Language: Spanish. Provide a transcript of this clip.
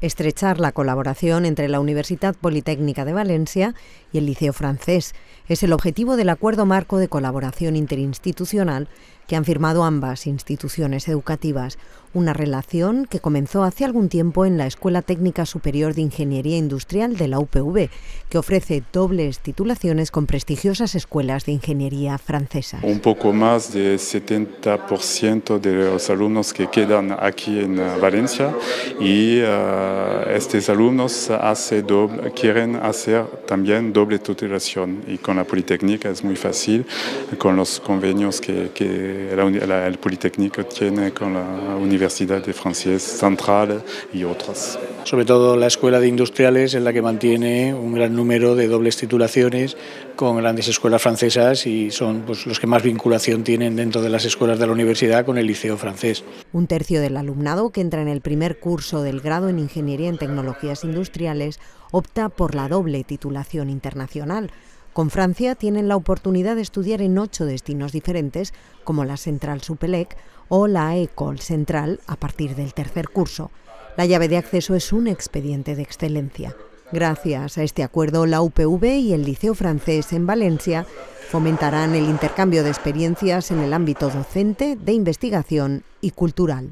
Estrechar la colaboración entre la Universitat Politècnica de València y el Liceo Francés es el objetivo del acuerdo marco de colaboración interinstitucional que han firmado ambas instituciones educativas, una relación que comenzó hace algún tiempo en la Escuela Técnica Superior de Ingeniería Industrial de la UPV, que ofrece dobles titulaciones con prestigiosas escuelas de ingeniería francesas. Un poco más del 70% de los alumnos que quedan aquí en Valencia y estos alumnos quieren hacer también doble titulación, y con la Politécnica es muy fácil con los convenios que el Politécnico tiene con la Universidad de Francia Central y otras. Sobre todo la Escuela de Industriales es la que mantiene un gran número de dobles titulaciones con grandes escuelas francesas y son pues, los que más vinculación tienen dentro de las escuelas de la universidad con el Liceo Francés. Un tercio del alumnado que entra en el primer curso del Grado en Ingeniería en Tecnologías Industriales opta por la doble titulación internacional. Con Francia tienen la oportunidad de estudiar en 8 destinos diferentes, como la CentraleSupélec o la École Centrale, a partir del tercer curso. La llave de acceso es un expediente de excelencia. Gracias a este acuerdo, la UPV y el Liceo Francés en Valencia fomentarán el intercambio de experiencias en el ámbito docente, de investigación y cultural.